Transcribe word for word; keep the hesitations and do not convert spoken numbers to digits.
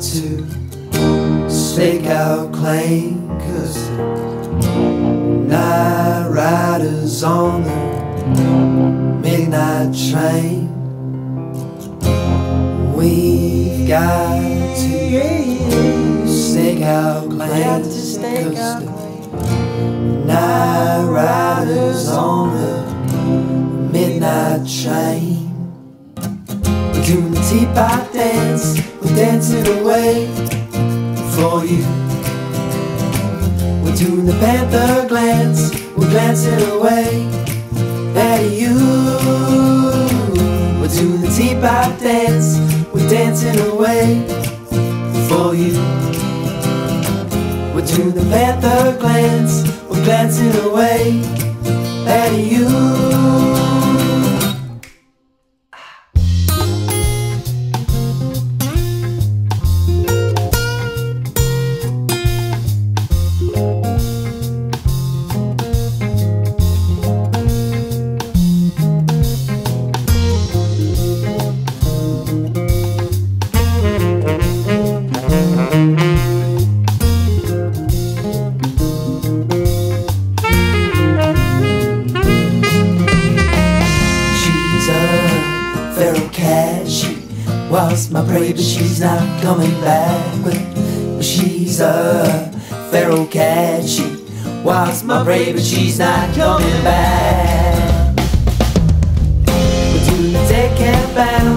to stake out claim, 'cause night riders on the midnight train. We've got to stake out claim, 'cause the night riders on the midnight train. We're doing the teapot dance, we're dancing away for you. We're doing the panther glance, we're glancing away at you. We're doing the teapot dance, we're dancing away for you. We're doing the panther glance, we're glancing away at you. Lost my prey, but she's not coming back. Well, she's a feral cat. She was my prey, but she's not coming back. We're doing the deck and battle.